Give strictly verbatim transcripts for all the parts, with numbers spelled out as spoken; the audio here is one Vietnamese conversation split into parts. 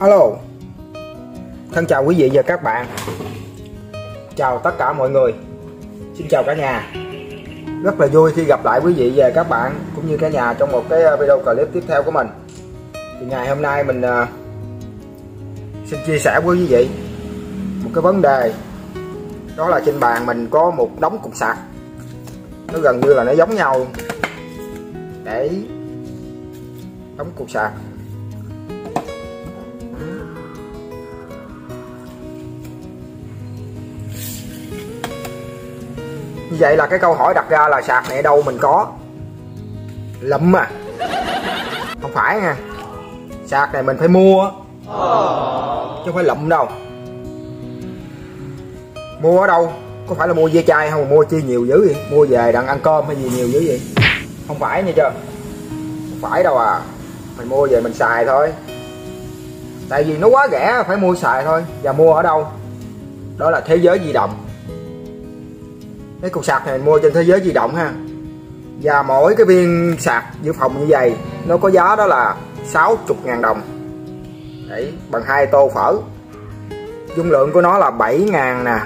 Alo, thân chào quý vị và các bạn. Chào tất cả mọi người. Xin chào cả nhà. Rất là vui khi gặp lại quý vị và các bạn cũng như cả nhà trong một cái video clip tiếp theo của mình. Thì ngày hôm nay mình uh, xin chia sẻ với quý vị một cái vấn đề, đó là trên bàn mình có một đống cục sạc, nó gần như là nó giống nhau. Để đóng cục sạc như vậy là cái câu hỏi đặt ra là sạc này đâu mình có lụm à? Không phải nha, sạc này mình phải mua chứ không phải lụm đâu. Mua ở đâu? Có phải là mua ve chai không? Mua chi nhiều dữ vậy? Mua về đặng ăn cơm hay gì nhiều dữ vậy? Không phải nha, chưa không phải đâu à. Mình mua về mình xài thôi, tại vì nó quá rẻ phải mua xài thôi. Và mua ở đâu? Đó là Thế Giới Di Động. Cái cục sạc này mình mua trên Thế Giới Di Động ha. Và mỗi cái viên sạc dự phòng như vậy nó có giá đó là sáu mươi ngàn đồng. Đấy, bằng hai tô phở. Dung lượng của nó là bảy ngàn nè,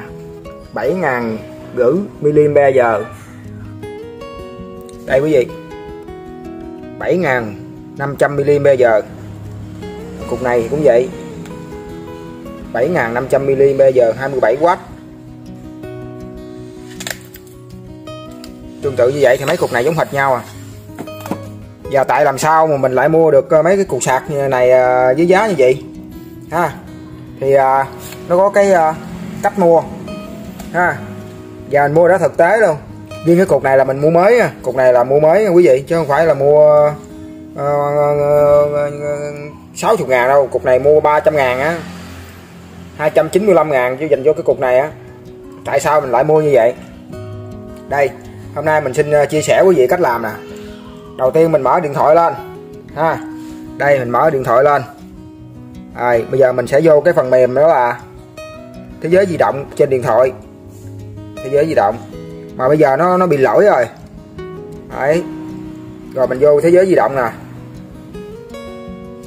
bảy ngàn rưỡi mi-li-am-pe giờ. Đây quý vị, bảy ngàn năm trăm mi-li-am-pe giờ. Cục này cũng vậy, bảy ngàn năm trăm mi-li-am-pe giờ, hai mươi bảy oát. Tương tự như vậy thì mấy cục này giống hệt nhau à. Và tại làm sao mà mình lại mua được mấy cái cục sạc này với giá như vậy ha? Thì à, nó có cái à, cách mua ha. Và mình mua đã thực tế luôn. Riêng cái cục này là mình mua mới, cục này là mua mới quý vị, chứ không phải là mua uh, sáu mươi ngàn đâu. Cục này mua ba trăm ngàn á, hai trăm chín mươi lăm ngàn chứ dành cho cái cục này á. Tại sao mình lại mua như vậy? Đây, hôm nay mình xin chia sẻ quý vị cách làm nè. Đầu tiên mình mở điện thoại lên ha. Đây, mình mở điện thoại lên. Rồi, bây giờ mình sẽ vô cái phần mềm đó là Thế Giới Di Động trên điện thoại. Thế Giới Di Động mà bây giờ nó nó bị lỗi rồi. Đấy, rồi mình vô Thế Giới Di Động nè.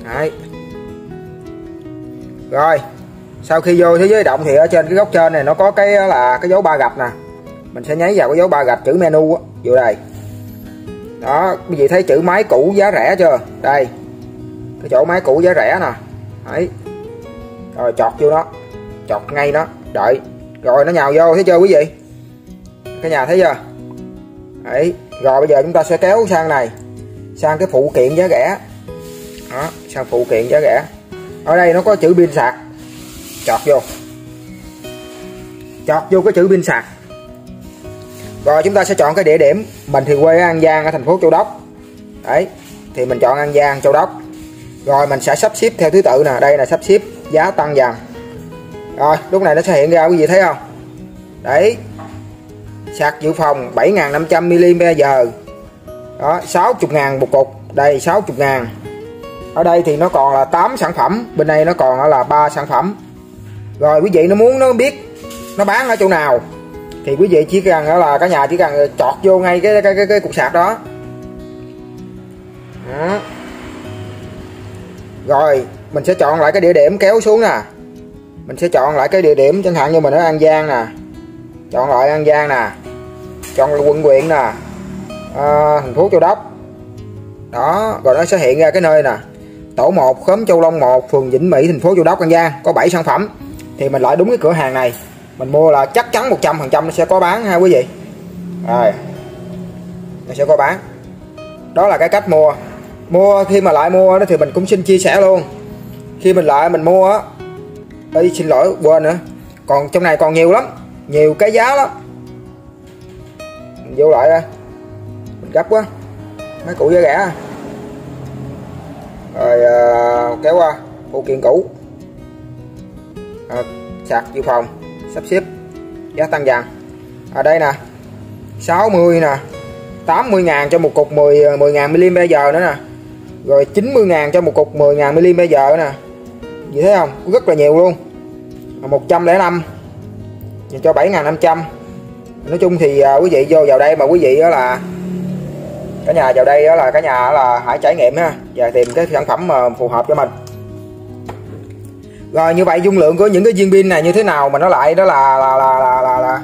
Đấy, rồi sau khi vô Thế Giới Di Động thì ở trên cái góc trên này nó có cái là cái dấu ba gạch nè. Mình sẽ nháy vào cái dấu ba gạch chữ menu á, vô đây đó. Quý vị thấy chữ máy cũ giá rẻ chưa? Đây, cái chỗ máy cũ giá rẻ nè. Đấy, rồi chọt vô nó, chọt ngay nó, đợi rồi nó nhào vô, thấy chưa quý vị? Cái nhà thấy chưa? Đấy, rồi bây giờ chúng ta sẽ kéo sang này, sang cái phụ kiện giá rẻ đó, sang phụ kiện giá rẻ. Ở đây nó có chữ pin sạc, chọt vô, chọt vô cái chữ pin sạc. Rồi chúng ta sẽ chọn cái địa điểm. Mình thì quê An Giang, ở thành phố Châu Đốc. Đấy, thì mình chọn An Giang, Châu Đốc. Rồi mình sẽ sắp xếp theo thứ tự nè. Đây là sắp xếp giá tăng dần. Rồi lúc này nó sẽ hiện ra, quý vị thấy không? Đấy, sạc dự phòng bảy ngàn năm trăm mi-li-am-pe giờ đó, sáu mươi ngàn một cục. Đây sáu mươi ngàn. Ở đây thì nó còn là tám sản phẩm, bên đây nó còn là ba sản phẩm. Rồi quý vị nó muốn nó biết nó bán ở chỗ nào thì quý vị chỉ cần là cả nhà chỉ cần chọt vô ngay cái cái, cái, cái cục sạc đó. Đó, rồi mình sẽ chọn lại cái địa điểm, kéo xuống nè. Mình sẽ chọn lại cái địa điểm, chẳng hạn như mình ở An Giang nè, chọn loại An Giang nè, chọn là quận huyện nè, à, thành phố Châu Đốc đó. Rồi nó sẽ hiện ra cái nơi nè, tổ một, khóm Châu Long một, phường Vĩnh Mỹ, thành phố Châu Đốc, An Giang, có bảy sản phẩm. Thì mình lại đúng cái cửa hàng này mình mua là chắc chắn một trăm phần trăm nó sẽ có bán ha quý vị. Rồi, nó sẽ có bán. Đó là cái cách mua. Mua khi mà lại mua đó thì mình cũng xin chia sẻ luôn. Khi mình lại mình mua á, ấy xin lỗi quên nữa, còn trong này còn nhiều lắm, nhiều cái giá lắm. Mình vô lại đây, mình gấp quá, mấy cũ giá rẻ. Rồi à, kéo qua phụ kiện cũ à, sạc dự phòng, sắp xếp giá tăng dần. Ở à, đây nè, sáu mươi nè, tám mươi ngàn cho một cục mười ngàn mi-li-am-pe giờ nữa nè. Rồi chín mươi ngàn cho một cục mười ngàn mi-li-am-pe giờ nè. Vậy thấy không, rất là nhiều luôn. Một trăm lẻ năm cho bảy ngàn năm trăm. Nói chung thì à, quý vị vô vào đây mà quý vị đó là cả nhà vào đây đó là cả nhà đó là hãy trải nghiệm ha, và tìm cái sản phẩm mà phù hợp cho mình. Rồi như vậy dung lượng của những cái viên pin này như thế nào mà nó lại đó là là là là là, là...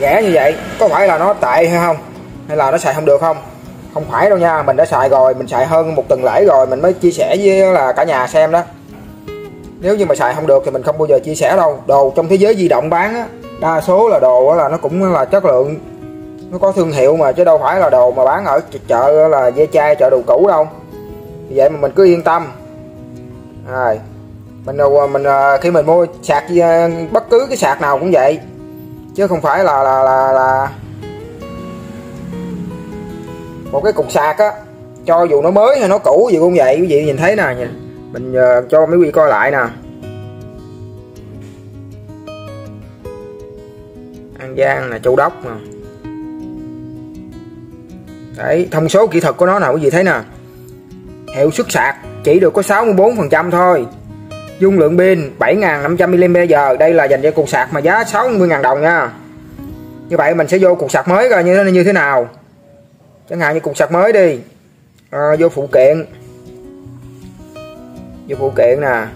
rẻ như vậy, có phải là nó tệ hay không, hay là nó xài không được không? Không phải đâu nha, mình đã xài rồi, mình xài hơn một tuần lễ rồi mình mới chia sẻ với là cả nhà xem đó. Nếu như mà xài không được thì mình không bao giờ chia sẻ đâu. Đồ trong thế giới di động bán á, đa số là đồ là nó cũng là chất lượng, nó có thương hiệu mà, chứ đâu phải là đồ mà bán ở chợ là ve chai, chợ đồ cũ đâu. Vì vậy mà mình cứ yên tâm. Rồi mình mình khi mình mua sạc bất cứ cái sạc nào cũng vậy, chứ không phải là là là, là... một cái cục sạc á, cho dù nó mới hay nó cũ gì cũng vậy. Quý vị nhìn thấy nè, mình cho mấy quý vị coi lại nè, An Giang là Châu Đốc nè. Đấy, thông số kỹ thuật của nó nè, quý vị thấy nè, hiệu suất sạc chỉ được có sáu mươi bốn phần trăm thôi, dung lượng pin bảy nghìn năm trăm mi li am pe giờ. Đây là dành cho cục sạc mà giá sáu mươi nghìn đồng nha. Như vậy mình sẽ vô cục sạc mới coi như thế như thế nào. Chẳng hạn như cục sạc mới đi, à, vô phụ kiện, vô phụ kiện nè,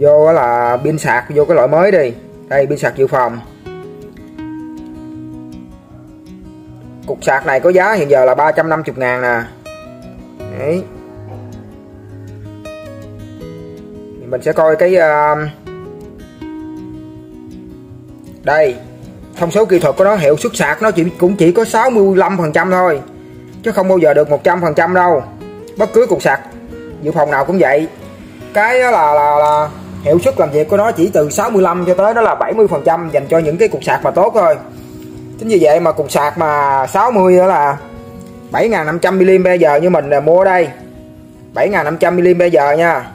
vô là pin sạc, vô cái loại mới đi. Đây, pin sạc dự phòng. Cục sạc này có giá hiện giờ là ba trăm năm mươi ngàn nè. Đấy, mình sẽ coi cái uh... đây, thông số kỹ thuật của nó, hiệu suất sạc nó chỉ cũng chỉ có sáu mươi lăm phần trăm thôi, chứ không bao giờ được một trăm phần trăm đâu. Bất cứ cục sạc dự phòng nào cũng vậy, cái đó là, là, là hiệu suất làm việc của nó chỉ từ sáu mươi lăm cho tới đó là bảy mươi phần trăm dành cho những cái cục sạc mà tốt thôi. Chính vì vậy mà cục sạc mà sáu mươi đó là bảy nghìn năm trăm mi li am pe giờ như mình mua đây, bảy nghìn năm trăm mi li am pe giờ nha,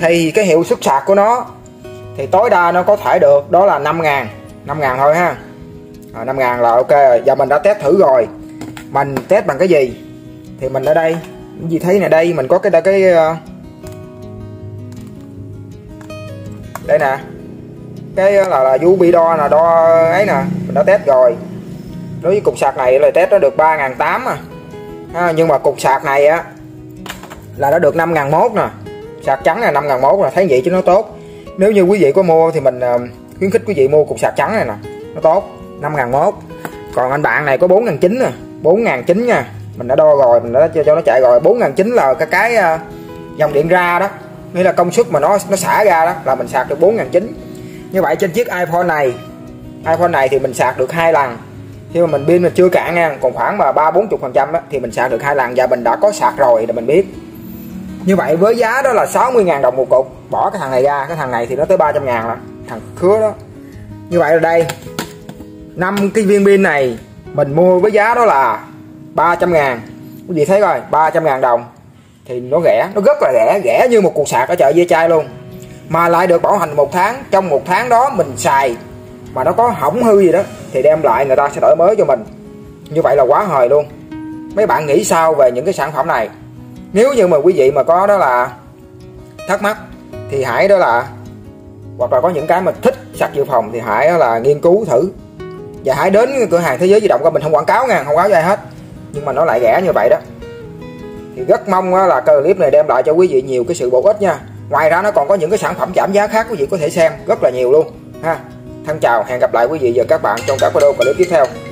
thì cái hiệu suất sạc của nó thì tối đa nó có thể được đó là năm nghìn thôi ha. Rồi, năm nghìn là ok rồi. Giờ mình đã test thử rồi, mình test bằng cái gì thì mình ở đây những gì thấy nè, đây mình có cái đây cái đây nè, cái là là UBIDO là đo ấy nè, mình đã test rồi. Đối với cục sạc này là test nó được ba nghìn tám trăm à. À, nhưng mà cục sạc này á là nó được năm nghìn một trăm nè, sạc trắng là năm nghìn một trăm là thấy vậy chứ nó tốt. Nếu như quý vị có mua thì mình uh, khuyến khích quý vị mua cục sạc trắng này nè, nó tốt, năm nghìn một trăm. Còn anh bạn này có bốn nghìn chín trăm nè, bốn nghìn chín trăm nha, mình đã đo rồi, mình đã cho, cho nó chạy rồi. Bốn nghìn chín trăm là cái cái uh, dòng điện ra đó, nghĩa là công suất mà nó nó xả ra đó là mình sạc được bốn nghìn chín trăm. Như vậy trên chiếc iPhone này, iPhone này thì mình sạc được hai lần khi mà mình pin mình chưa cạn nha, còn khoảng mà ba bốn mươi phần trăm thì mình sạc được hai lần, và mình đã có sạc rồi để mình biết. Như vậy với giá đó là sáu mươi nghìn đồng một cục, bỏ cái thằng này ra, cái thằng này thì nó tới ba trăm ngàn là thằng khứa đó. Như vậy là đây, năm cái viên pin này mình mua với giá đó là ba trăm ngàn. Quý vị thấy rồi, ba trăm ngàn đồng thì nó rẻ, nó rất là rẻ, rẻ như một cục sạc ở chợ ve chai luôn, mà lại được bảo hành một tháng. Trong một tháng đó mình xài mà nó có hỏng hư gì đó thì đem lại người ta sẽ đổi mới cho mình. Như vậy là quá hời luôn. Mấy bạn nghĩ sao về những cái sản phẩm này? Nếu như mà quý vị mà có đó là thắc mắc thì hãy đó là, hoặc là có những cái mà thích sạc dự phòng thì hãy đó là nghiên cứu thử, và hãy đến cửa hàng Thế Giới Di Động của mình, không quảng cáo nha, không quảng cáo ai hết, nhưng mà nó lại rẻ như vậy đó. Thì rất mong là cái clip này đem lại cho quý vị nhiều cái sự bổ ích nha. Ngoài ra nó còn có những cái sản phẩm giảm giá khác quý vị có thể xem rất là nhiều luôn ha. Thân chào, hẹn gặp lại quý vị và các bạn trong các video clip tiếp theo.